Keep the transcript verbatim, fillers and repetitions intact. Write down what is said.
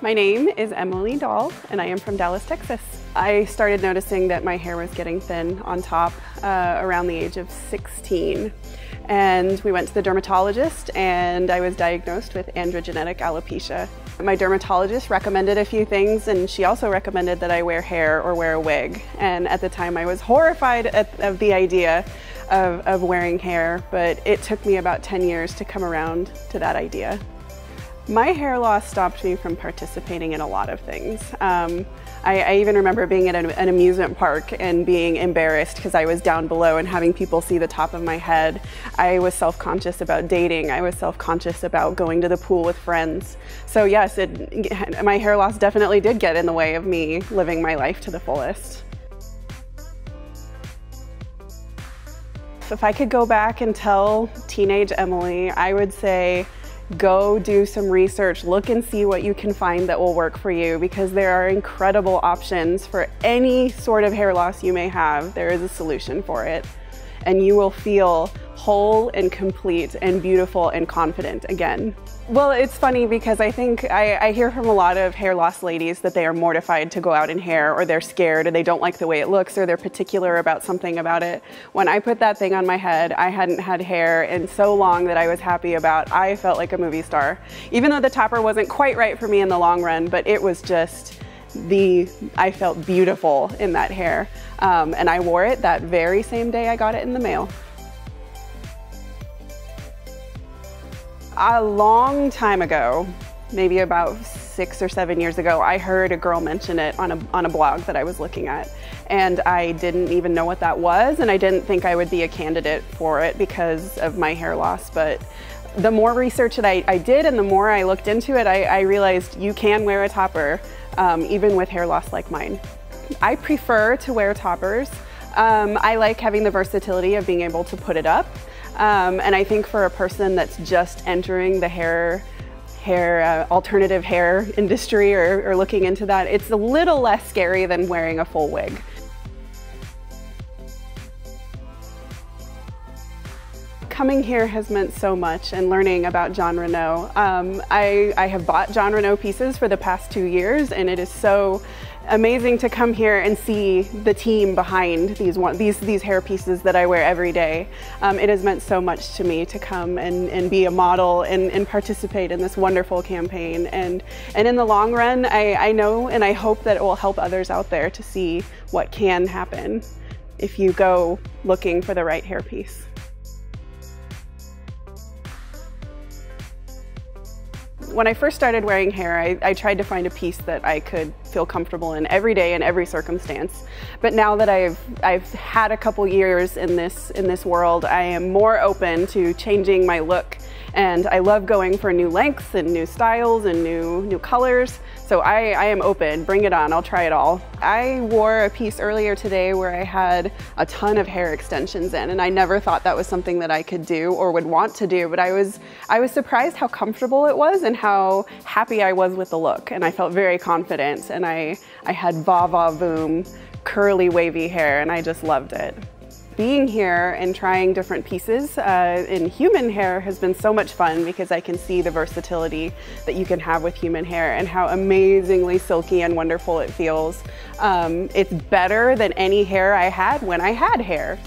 My name is Emily Dahl, and I am from Dallas, Texas. I started noticing that my hair was getting thin on top uh, around the age of sixteen. And we went to the dermatologist, and I was diagnosed with androgenetic alopecia. My dermatologist recommended a few things, and she also recommended that I wear hair or wear a wig. And at the time, I was horrified at, of the idea of, of wearing hair, but it took me about ten years to come around to that idea. My hair loss stopped me from participating in a lot of things. Um, I, I even remember being at an, an amusement park and being embarrassed because I was down below and having people see the top of my head. I was self-conscious about dating. I was self-conscious about going to the pool with friends. So yes, it, my hair loss definitely did get in the way of me living my life to the fullest. If I could go back and tell teenage Emily, I would say, go do some research, look and see what you can find that will work for you, because there are incredible options for any sort of hair loss you may have. There is a solution for it, and you will feel whole and complete and beautiful and confident again. Well, it's funny because I think I, I hear from a lot of hair loss ladies that they are mortified to go out in hair, or they're scared, or they don't like the way it looks, or they're particular about something about it. When I put that thing on my head, I hadn't had hair in so long that I was happy about. I felt like a movie star. Even though the topper wasn't quite right for me in the long run, but it was just the, I felt beautiful in that hair. Um, and I wore it that very same day I got it in the mail. A long time ago, maybe about six or seven years ago, I heard a girl mention it on a, on a blog that I was looking at. And I didn't even know what that was, and I didn't think I would be a candidate for it because of my hair loss. But the more research that I, I did and the more I looked into it, I, I realized you can wear a topper um, even with hair loss like mine. I prefer to wear toppers. Um, I like having the versatility of being able to put it up. Um, and I think for a person that's just entering the hair, hair uh, alternative hair industry or, or looking into that, it's a little less scary than wearing a full wig. Coming here has meant so much, and learning about Jon Renau. Um, I, I have bought Jon Renau pieces for the past two years, and it is so amazing to come here and see the team behind these one, these these hair pieces that I wear every day. Um, it has meant so much to me to come and, and be a model and, and participate in this wonderful campaign. And, and in the long run, I, I know and I hope that it will help others out there to see what can happen if you go looking for the right hair piece. When I first started wearing hair, I, I tried to find a piece that I could feel comfortable in every day in every circumstance. But now that I've I've had a couple years in this in this world, I am more open to changing my look, and I love going for new lengths and new styles and new new colors. So I, I am open. Bring it on. I'll try it all. I wore a piece earlier today where I had a ton of hair extensions in, and I never thought that was something that I could do or would want to do, but I was I was surprised how comfortable it was and how happy I was with the look, and I felt very confident, and I, I had va-va-voom, curly, wavy hair, and I just loved it. Being here and trying different pieces uh, in human hair has been so much fun, because I can see the versatility that you can have with human hair and how amazingly silky and wonderful it feels. Um, it's better than any hair I had when I had hair.